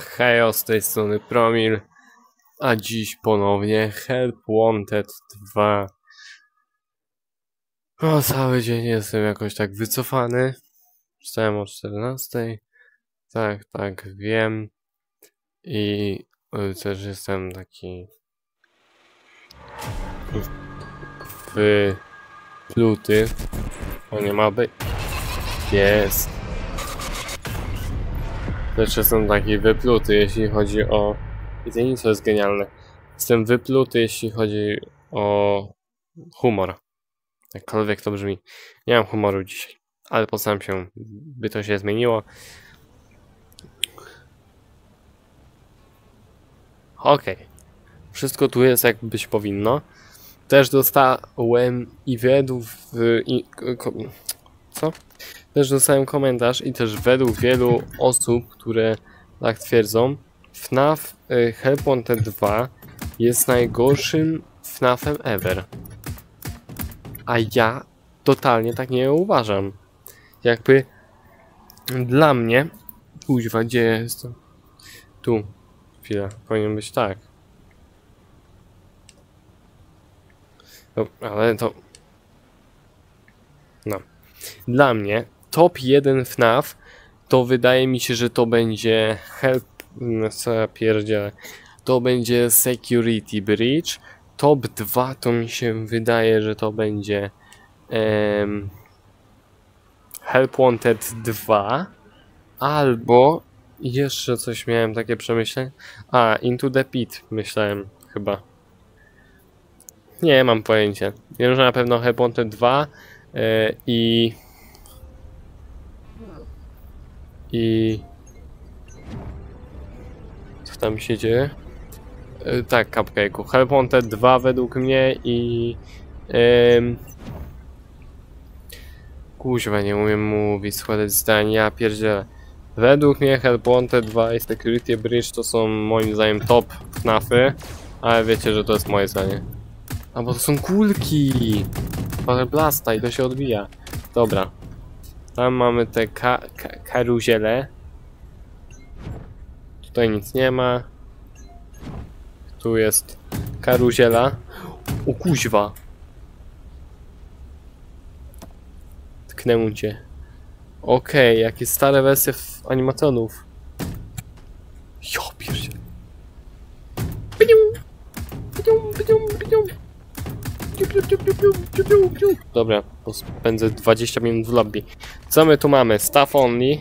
Hejo, z tej strony Promil, a dziś ponownie Help Wanted 2. O, cały dzień jestem jakoś tak wycofany. Wstałem o 14:00. Tak, wiem. I też jestem taki wypluty. O, nie ma być. Jest. Też jestem taki wypluty, jeśli chodzi o... Widzenie, co jest genialne. Jestem wypluty, jeśli chodzi o humor. Jakkolwiek to brzmi. Nie mam humoru dzisiaj. Ale postaram się, by to się zmieniło. Okej. Wszystko tu jest, jak być powinno. Też dostałem i według... Co? Też dostałem komentarz i też według wielu osób, które tak twierdzą, FNAF Help Wanted 2 jest najgorszym FNAFem ever. A ja totalnie tak nie uważam. Jakby dla mnie... Kuźwa, gdzie jest? Tu. Chwila, powinien być tak. No, ale to... No. Dla mnie top 1 FNAF to wydaje mi się, że to będzie Help... Co ja pierdzielę. To będzie Security Breach. Top 2 to mi się wydaje, że to będzie Help Wanted 2. Albo jeszcze coś miałem takie przemyślenie. A, Into The Pit myślałem chyba. Nie mam pojęcia. Wiem, że na pewno Help Wanted 2 i co tam się dzieje? Tak, Cupcake'u. Help Wanted 2 według mnie i... Kuźwa, nie umiem mówić, składać zdania, pierdzielę. Według mnie Help Wanted 2 i Security Breach to są moim zdaniem top FNAFy, ale wiecie, że to jest moje zdanie. A bo to są kulki! Blasta i to się odbija. Dobra. Tam mamy te karuziele. Tutaj nic nie ma. Tu jest karuziela. O kuźwa! Tknę mu cię. Okej, jakie stare wersje animatonów. Jo, pierdzie. Dobra, spędzę 20 minut w lobby. Co my tu mamy? Staff only.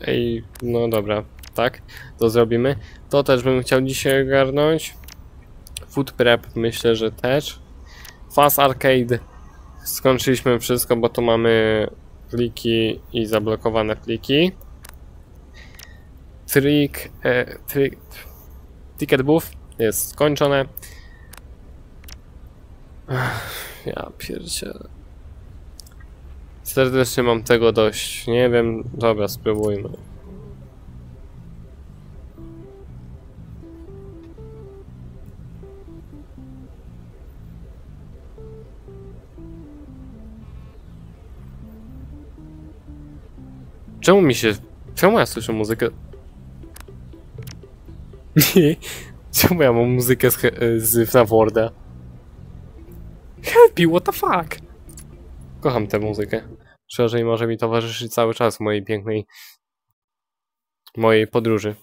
Ej, no dobra, tak, to zrobimy. To też bym chciał dzisiaj ogarnąć. Food prep myślę, że też. Fast arcade. Skończyliśmy wszystko, bo tu mamy pliki i zablokowane pliki. Ticket booth jest skończone. Ja pierdzielę. Serdecznie mam tego dość. Nie wiem. Dobra, spróbujmy. Czemu mi się... Czemu ja słyszę muzykę? Czemu ja mam muzykę z FNAFWORDa? Happy, what the fuck? Kocham tę muzykę. Szerzej może mi towarzyszyć cały czas w mojej pięknej... mojej podróży.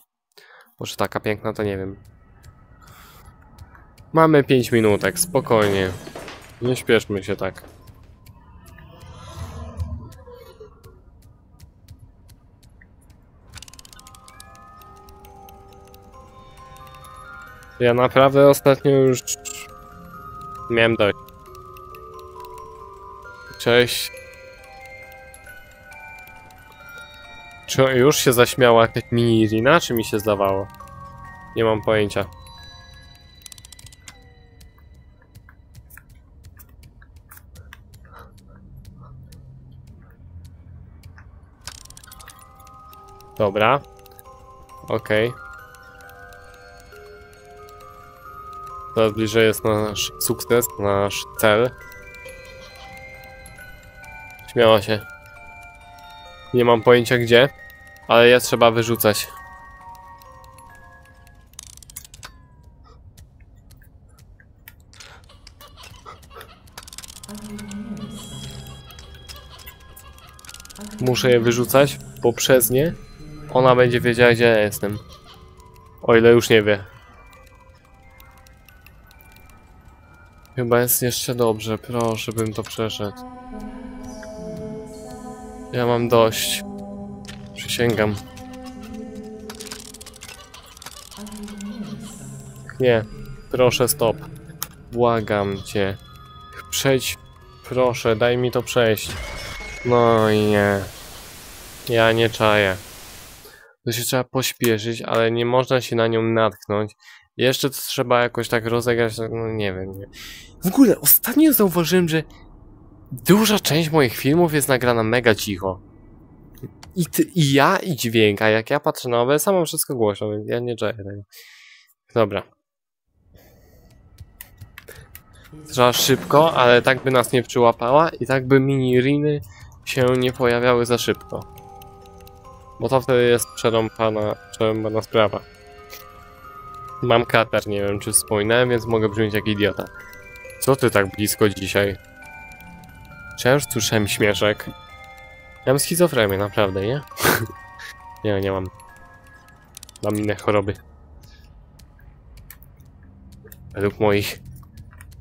Może taka piękna, to nie wiem. Mamy 5 minutek, spokojnie. Nie śpieszmy się tak. Ja naprawdę ostatnio już... miałem dość. Cześć. Czy już się zaśmiała jakaś mini Irina, czy mi się zdawało? Nie mam pojęcia. Dobra. Okej. Coraz bliżej jest nasz sukces, nasz cel. Śmiała się. Nie mam pojęcia gdzie, ale ja trzeba wyrzucać. Muszę je wyrzucać, bo przez nie ona będzie wiedziała, gdzie ja jestem. O ile już nie wie. Chyba jest jeszcze dobrze, proszę bym to przeszedł. Ja mam dość. Przysięgam. Nie, proszę stop. Błagam cię. Przejdź, proszę, daj mi to przejść. No i nie. Ja nie czaję. To się trzeba pośpieszyć, ale nie można się na nią natknąć. Jeszcze to trzeba jakoś tak rozegrać, no nie wiem. Nie. W ogóle ostatnio zauważyłem, że duża część moich filmów jest nagrana mega cicho. I dźwięk, a jak ja patrzę na owe, samo wszystko głośno, więc ja nie czaję tego. Dobra. Trzeba szybko, ale tak by nas nie przyłapała i tak by mini-riny się nie pojawiały za szybko. Bo to wtedy jest przerąbana sprawa. Mam katar, nie wiem czy wspominałem, więc mogę brzmieć jak idiota. Co ty tak blisko dzisiaj? Czy ja już słyszałem śmieszek? Ja mam schizofrenię, naprawdę, nie? Nie, nie mam. Mam inne choroby. Według moich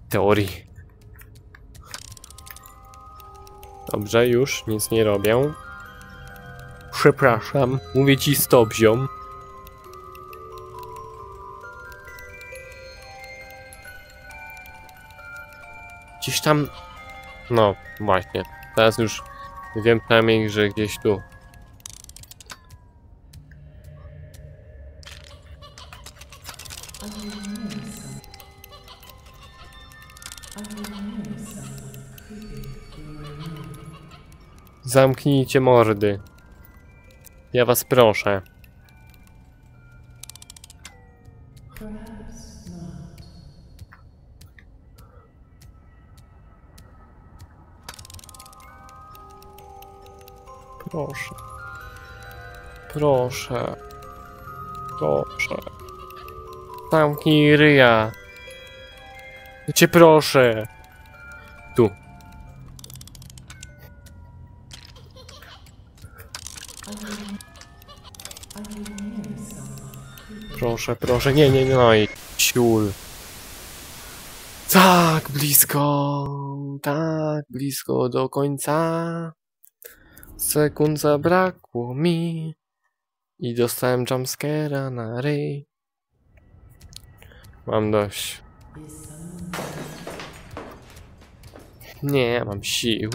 teorii. Dobrze, już nic nie robię. Przepraszam, mówię ci stop, ziom. Gdzieś tam... No, właśnie. Teraz już wiem przynajmniej, że gdzieś tu. Zamknijcie mordy. Ja was proszę. Proszę. Proszę. Proszę. Zamknij ryja. Cię proszę. Tu. Proszę, proszę. Nie, nie, nie. No i siul. Tak blisko. Tak blisko do końca. Sekund zabrakło mi i dostałem jumpscare'a na ryj. Mam dość. Nie, mam siły.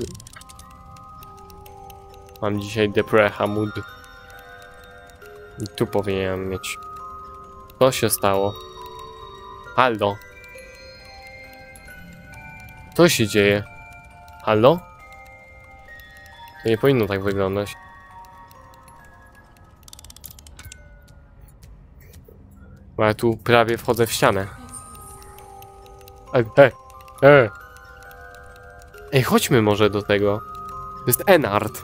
Mam dzisiaj deprecha mood. I tu powinienem mieć. Co się stało? Halo? Co się dzieje? Halo? To nie powinno tak wyglądać. Bo ja tu prawie wchodzę w ścianę. Ej, chodźmy może do tego. To jest Ennard.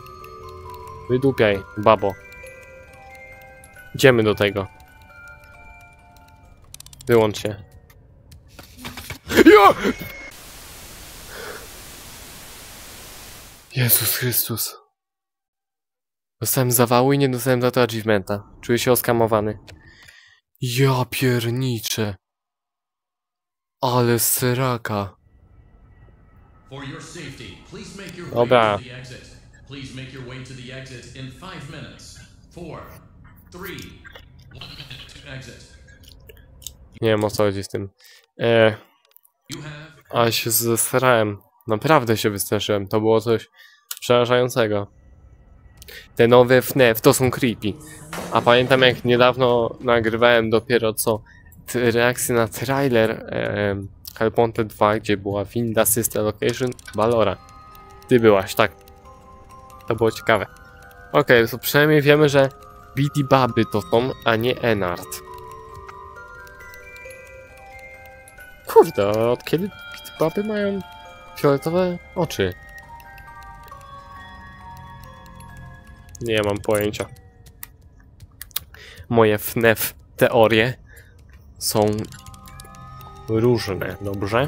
Wydupiaj, babo. Idziemy do tego. Wyłącz się. Ja! Jezus Chrystus. Dostałem zawału i nie dostałem za to achievementa. Czuję się oskamowany. Ja pierniczę. Ale seraka. Dobra. Nie wiem o co chodzi z tym. Ale się zesrałem. Naprawdę się wystraszyłem, to było coś przerażającego. Te nowe FNAF to są creepy. A pamiętam jak niedawno nagrywałem dopiero co reakcję na trailer Help Wanted 2, gdzie była winda Sister Location Ballora. Ty byłaś, tak. To było ciekawe. Okej, to przynajmniej wiemy, że Bidybaby to są, a nie Ennard. Kurde, od kiedy Bidybaby mają... fioletowe oczy. Nie mam pojęcia. Moje FNAF teorie są różne, dobrze?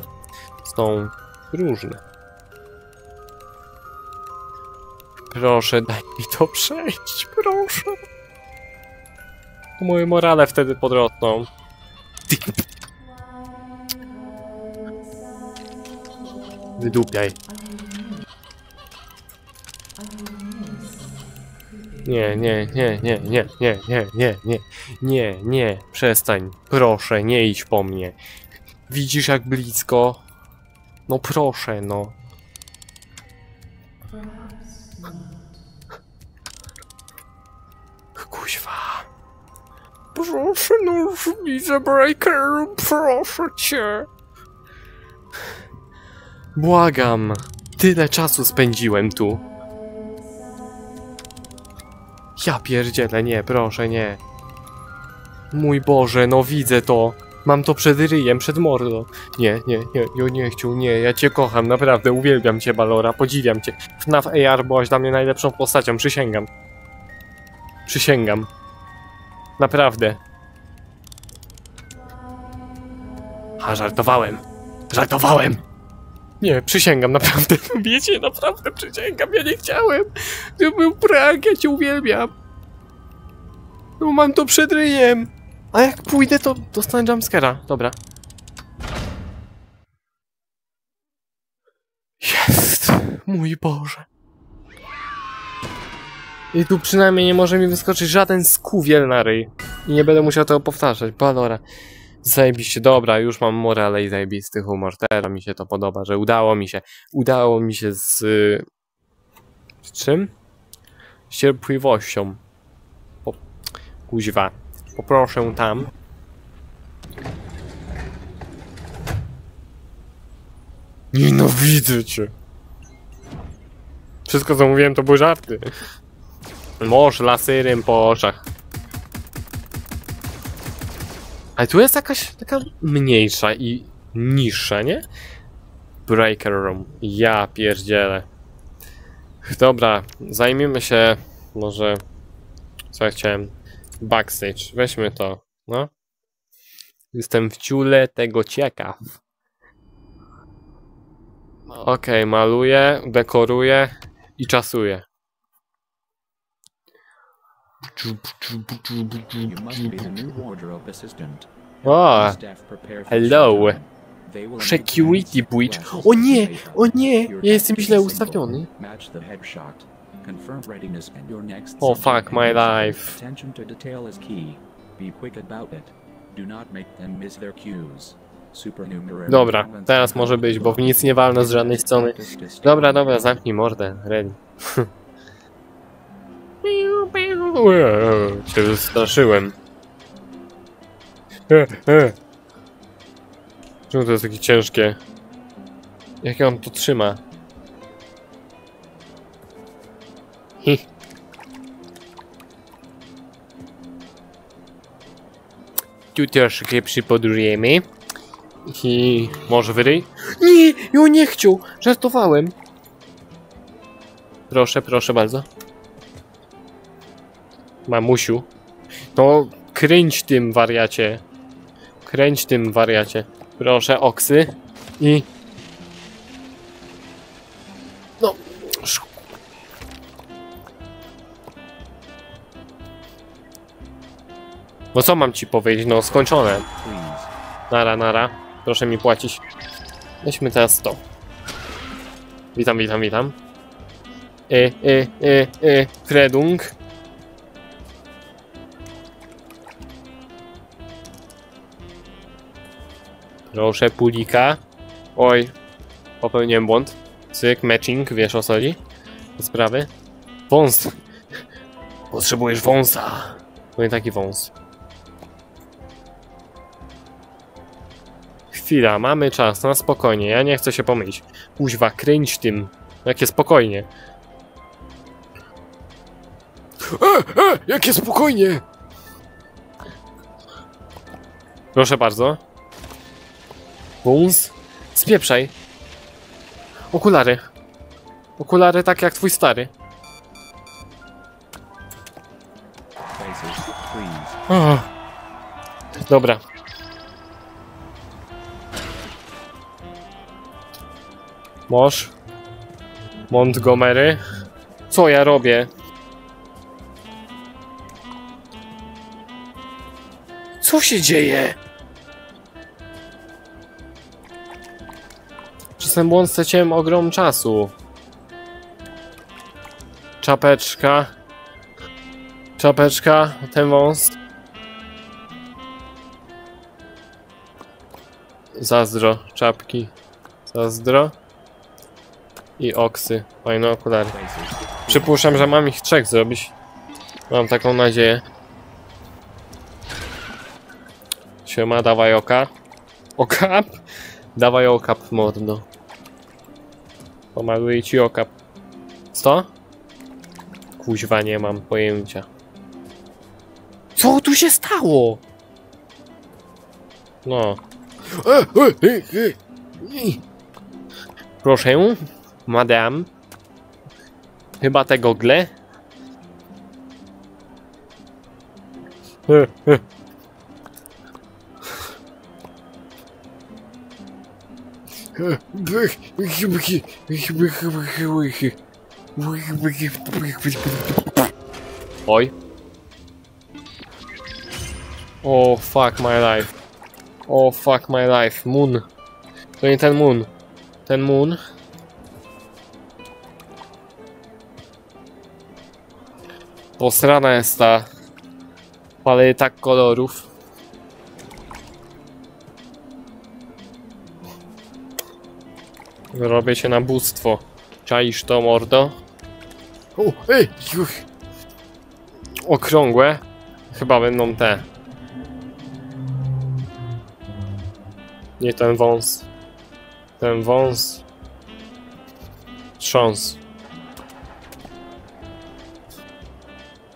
Są różne. Proszę, daj mi to przejść, proszę. Moje morale wtedy podrosną. Wydupiaj. Nie, przestań, proszę, nie idź po mnie. Widzisz jak blisko? No proszę, no. Kuźwa. Proszę, no już widzę breaker, proszę cię. Błagam, tyle czasu spędziłem tu. Ja pierdzielę, nie, proszę, nie. Mój Boże, no widzę to. Mam to przed ryjem, przed mordą. Nie, ja cię kocham, naprawdę, uwielbiam cię, Ballora, podziwiam cię. FNAF AR byłaś dla mnie najlepszą postacią, przysięgam. Przysięgam. Naprawdę. A, żartowałem. Żartowałem! Nie, przysięgam, naprawdę. Wiecie, naprawdę przysięgam, ja nie chciałem. To był prank, ja cię uwielbiam. No mam to przed ryjem. A jak pójdę, to dostanę jumpscare'a. Dobra. Jest! Mój Boże. I tu przynajmniej nie może mi wyskoczyć żaden skuwiel na ryj. I nie będę musiał tego powtarzać. Ballora. Zajebiście, dobra, już mam morale i zajebisty humor. Teraz mi się to podoba, że udało mi się z czym? Z cierpliwością. Kuźwa. Poproszę tam. Nienawidzę cię. Wszystko co mówiłem to były żarty. Mąż lasyrym po oczach. Ale tu jest jakaś taka mniejsza i niższa, nie? Breaker room. Ja pierdzielę. Dobra, zajmijmy się może... Co ja chciałem? Backstage. Weźmy to, no. Jestem w ciule tego ciekaw. Okej, maluję, dekoruję i czasuję. O, hello. Security Breach. O nie, ja jestem źle ustawiony. Oh fuck my life. Dobra, teraz może być, bo w nic nie walno z żadnej strony. Dobra, zamknij mordę, Ren. Cię wystraszyłem. Czemu to jest takie ciężkie? Jak on to trzyma? Tu troszkę przypodróżujemy. I może wyryj? Nie, ja nie chciał, żartowałem. Proszę, proszę bardzo. Mamusiu. No, kręć tym wariacie. Kręć tym wariacie. Proszę, oksy. I... No. No co mam ci powiedzieć? No, skończone. Nara. Proszę mi płacić. Weźmy teraz to. Witam. Kredung. Proszę, pulika. Oj, popełniłem błąd. Cyk, matching, wiesz o co chodzi? Te sprawy. Wąs. Potrzebujesz wąsa. No i taki wąs. Chwila, mamy czas, na spokojnie. Ja nie chcę się pomylić. Kuźwa, kręć tym. Jakie spokojnie. Jakie spokojnie! Proszę bardzo. Bums? Spieprzaj. Okulary. Okulary tak jak twój stary. Oh. Dobra. Mosz. Montgomery. Co ja robię? Co się dzieje? Czasem błąd straciłem ogrom czasu. Czapeczka. Czapeczka, ten wąs. Zazdro, czapki. Zazdro. I oksy. Fajne okulary. Przypuszczam, że mam ich 3 zrobić. Mam taką nadzieję. Siema, dawaj oka. Okap? Dawaj okap, mordo. Pomaluję ci okap. Co? Kuźwa, nie mam pojęcia. Co tu się stało? No. Proszę, madam. Chyba te gogle. Oj. Oh fuck my life. Oh fuck my life. Moon. To nie ten moon. Ten moon. Posrana jest ta paleta kolorów. Robię się na bóstwo. Czaisz to, mordo? Okrągłe. Chyba będą te. Nie ten wąs. Ten wąs. Trząs.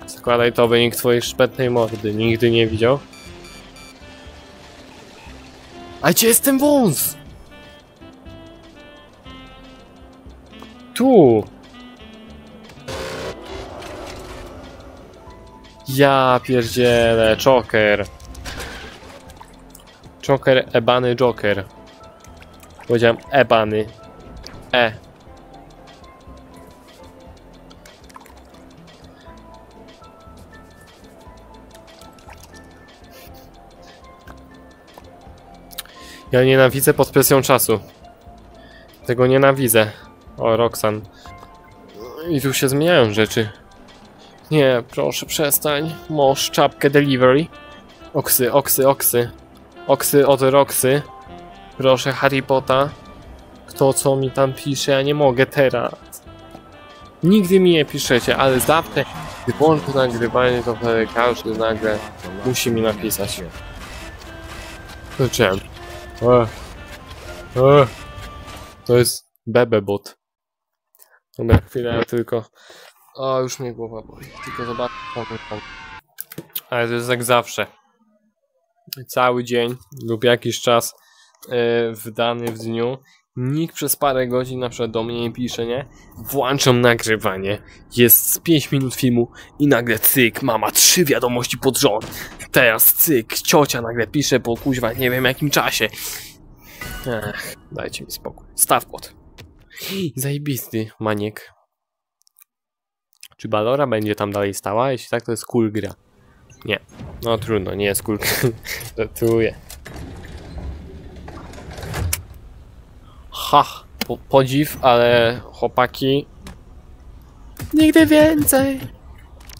Składaj to, by nikt twojej szpetnej mordy nigdy nie widział. A gdzie jest ten wąs? Tu! Ja pierdzielę, Joker. Joker, ebany Joker. Powiedziałem ebany. E. Ja nienawidzę pod presją czasu. Tego nienawidzę. O, Roxanne. I tu się zmieniają rzeczy. Nie, proszę, przestań. Mosz, czapkę, delivery. Oksy, oksy, oksy. Oksy od Roxy. Proszę, Harry Potter. Kto co mi tam pisze, ja nie mogę teraz. Nigdy mi nie piszecie, ale zawsze, gdy włączę nagrywanie, to każdy nagle musi mi napisać. To czemu? To jest Bebebot. Dobra, chwilę, ja tylko... O, już mnie głowa boli. Tylko zobaczę, tam. Ale to jest jak zawsze. Cały dzień lub jakiś czas wdany w dniu. Nikt przez parę godzin na przykład do mnie nie pisze, nie? Włączam nagrywanie. Jest 5 minut filmu i nagle cyk, mama, 3 wiadomości pod rząd. Teraz cyk, ciocia nagle pisze po kuźwa nie wiem jakim czasie. Ach, dajcie mi spokój. Staw pod. Zajebisty maniek. Czy Ballora będzie tam dalej stała? Jeśli tak, to jest cool gra. Nie. No trudno, nie jest cool gra. Żartuję. Ha! Podziw, ale chłopaki... Nigdy więcej!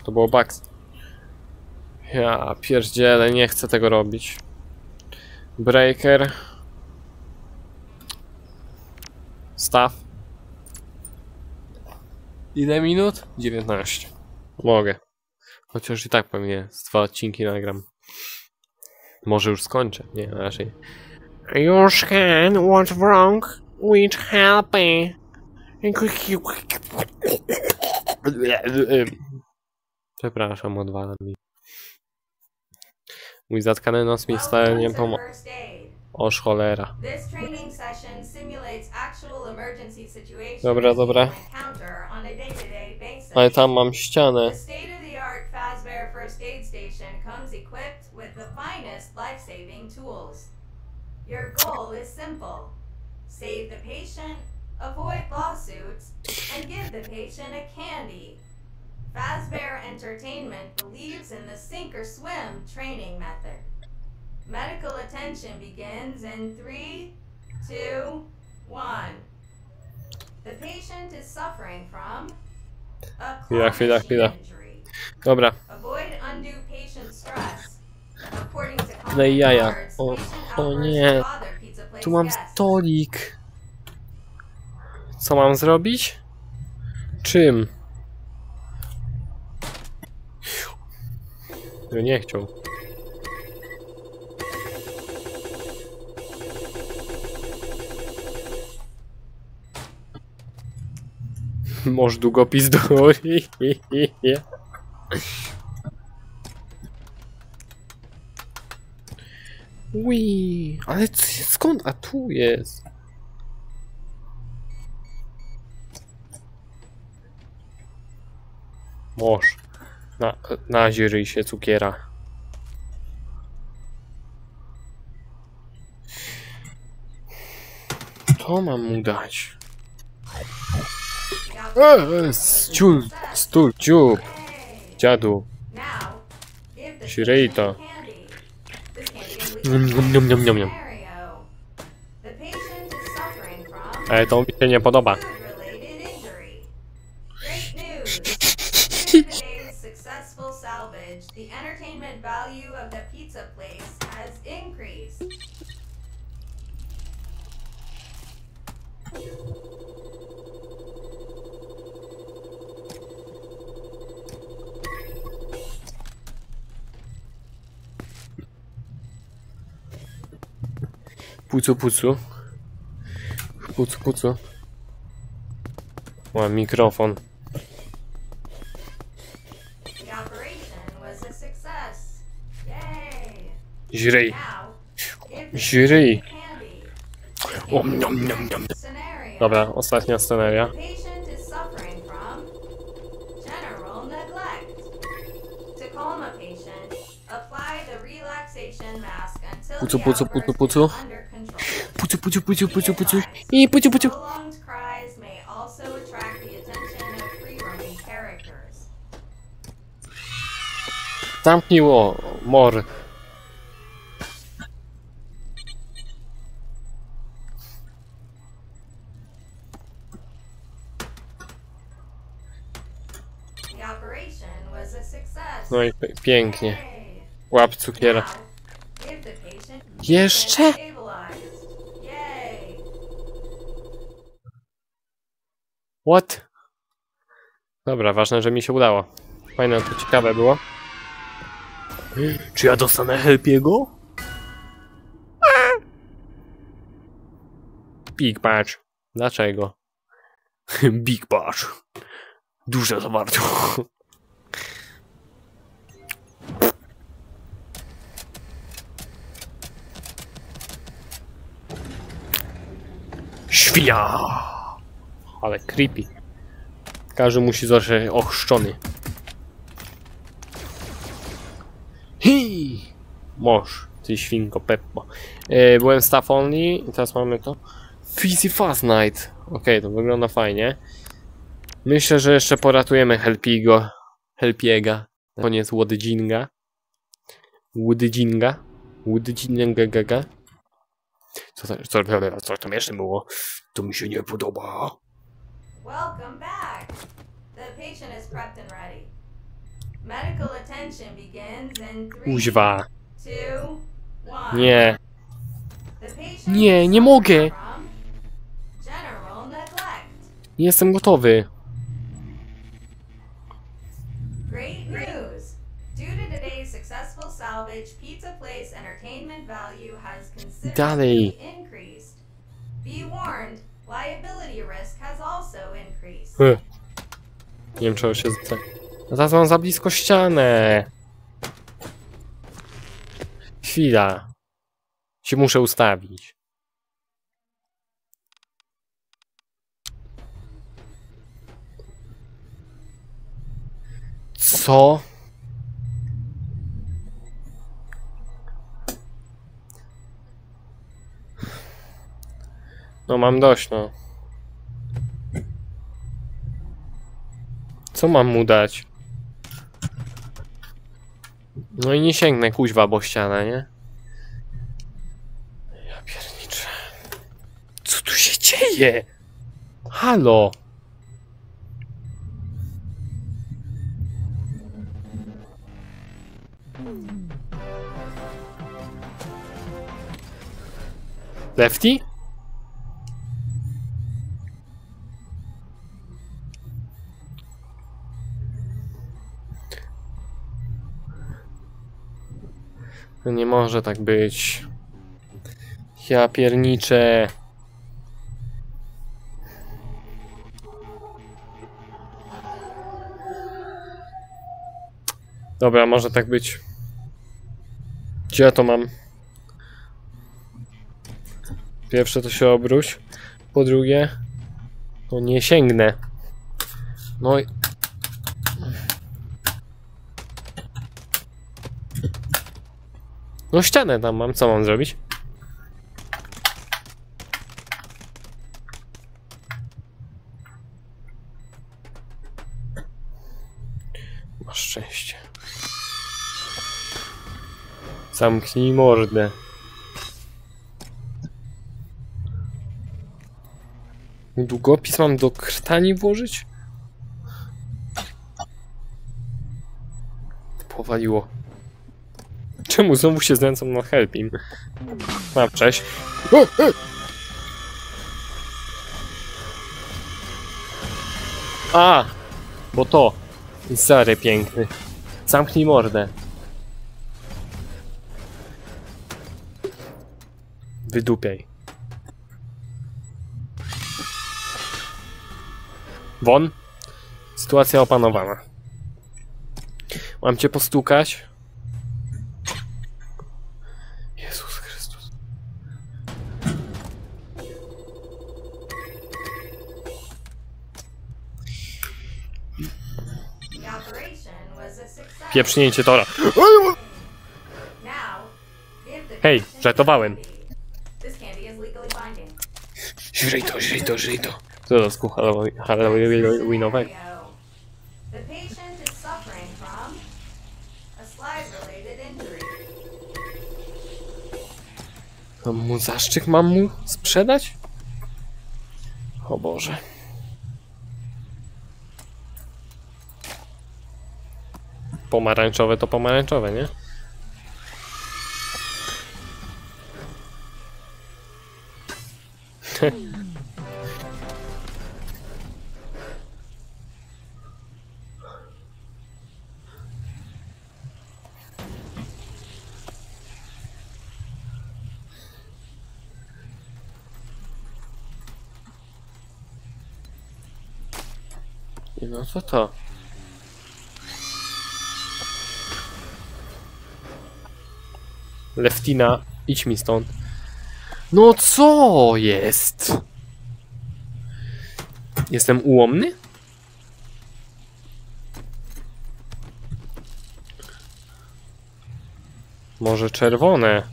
To było Bugs. Ja pierdzielę, nie chcę tego robić. Breaker. Staw. Ile minut? 19. Mogę. Chociaż i tak pewnie z 2 odcinki nagram. Może już skończę. Nie, raczej. Your scan was wrong with helping. Przepraszam, odwalam mi. Mój zatkany nos mi stale nie pomoże. O cholera. Dobra, dobra. Ale tam mam ścianę. first aid station comes equipped with the finest life-saving tools. Your goal is simple. Save the patient, avoid lawsuits, and give the patient a candy. Fazbear Entertainment believes in the sink-or-swim training method. Medical attention begins in 3, 2, 1. The patient is suffering from a chwila. Dobra. Avoid undue patient stress. According to common jaja. O nie. Tu mam stolik. Co mam zrobić? Czym? Ja nie chciał. Może długopis do... Ui, ale skąd? A tu jest. Moż. Naziryj się, cukiera. To mam mu dać. Stul, ciup. Dziadu. Siryj to. Nium. Ale to mi się nie podoba. Pucu. Mam mikrofon. Żryj. Dobra, ostatnia scenaria. Pucu. I pucu. Zamkniło, mor. No i pięknie. Łap cukiera. Jeszcze? What? Dobra, ważne, że mi się udało. Fajne, to ciekawe było. Czy ja dostanę Helpiego? Big patch. Dlaczego? Big patch. Duża zawartość. Świnia! Ale creepy. Każdy musi zostać ochrzczony. Hi! Moż, ty świnko Peppo. Byłem staff only i teraz mamy to. Fizzy Fast Night. Okej, to wygląda fajnie. Myślę, że jeszcze poratujemy Helpiego. Koniec Łodydzinga. Co tam jeszcze było? To mi się nie podoba. Welcome back. The patient is prepped and ready. Medical attention begins in 3, 2, 1. Nie mogę. Nie jestem gotowy. Great news. Due to today's successful salvage, Pizza Place entertainment value has considerably increased. Be warned, liability risk has also increased. Nie wiem, czego się zda. Zaraz mam za blisko ścianę. Chwila. Się muszę ustawić. Co? No mam dość, no. Co mam mu dać? No i nie sięgnę kuźwa bo ścianę, nie? Ja pierniczę. Co tu się dzieje? Halo? Lefty? No nie może tak być. Ja pierniczę. Dobra, może tak być. Gdzie ja to mam? Pierwsze to się obróć. Po drugie, to nie sięgnę. No i... No ścianę tam mam, co mam zrobić? Masz szczęście. Zamknij mordę. Długopis mam do krtani włożyć? Powaliło. Czemu znowu się znęcą na helpim? No, cześć. A! Bo to. Stary piękny. Zamknij mordę. Wydupiaj. Won. Sytuacja opanowana. Mam cię postukać. Jezus Chrystus. Pieprznięcie tora. Hej, żartowałem. Żyj to, żyj to, żyj to. Co to skucha Halloweenowe? Mam mu zaszczyt, mam mu sprzedać? O Boże. Pomarańczowe to pomarańczowe, nie? No co to? Leftina, idź mi stąd. No co jest? Jestem ułomny? Może czerwone?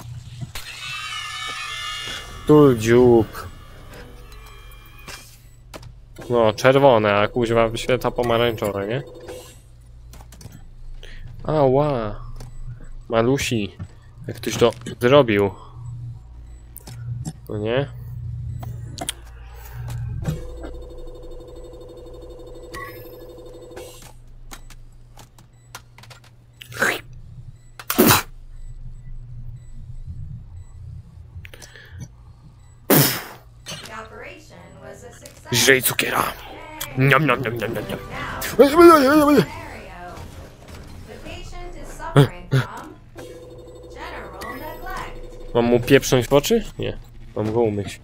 Tu dziób. No, czerwone, a kuźwa wyświetla pomarańczowe, nie? Ała. Malusi. Jak ktoś to zrobił. No nie? Żrej cukiera. Niam, niam, niam, niam, niam. Mam mu pieprząć w oczy? Nie. Mam go umyć.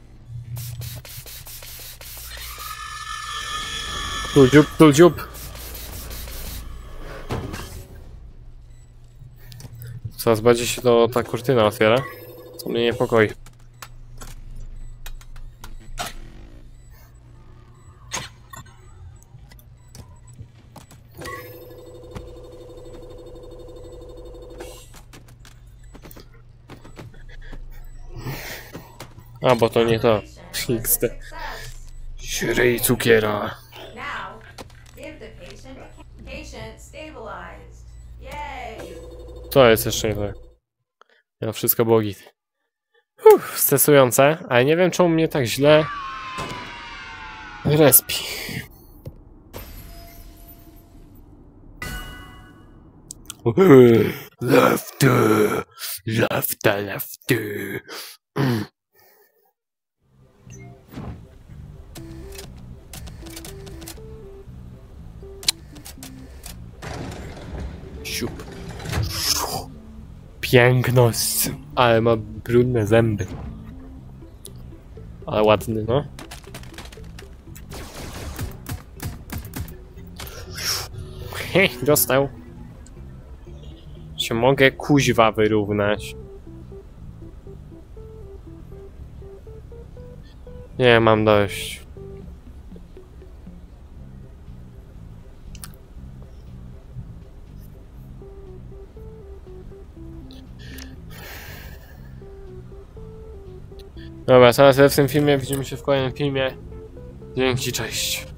Tu dziób, tu dziób. Coraz bardziej się to ta kurtyna otwiera. Co mnie niepokoi. A, bo to nie to. XD. Siedej cukiera. To jest jeszcze nie tak. Ja wszystko było git. Stresujące, ale nie wiem czemu mnie tak źle respi. Lefty, lefty, lefty. Siup. Piękność, ale ma brudne zęby. Ale ładny, no. Hej, dostał. Się mogę kuźwa wyrównać. Nie, mam dość. Dobra, teraz w tym filmie widzimy się w kolejnym filmie. Dzięki, cześć.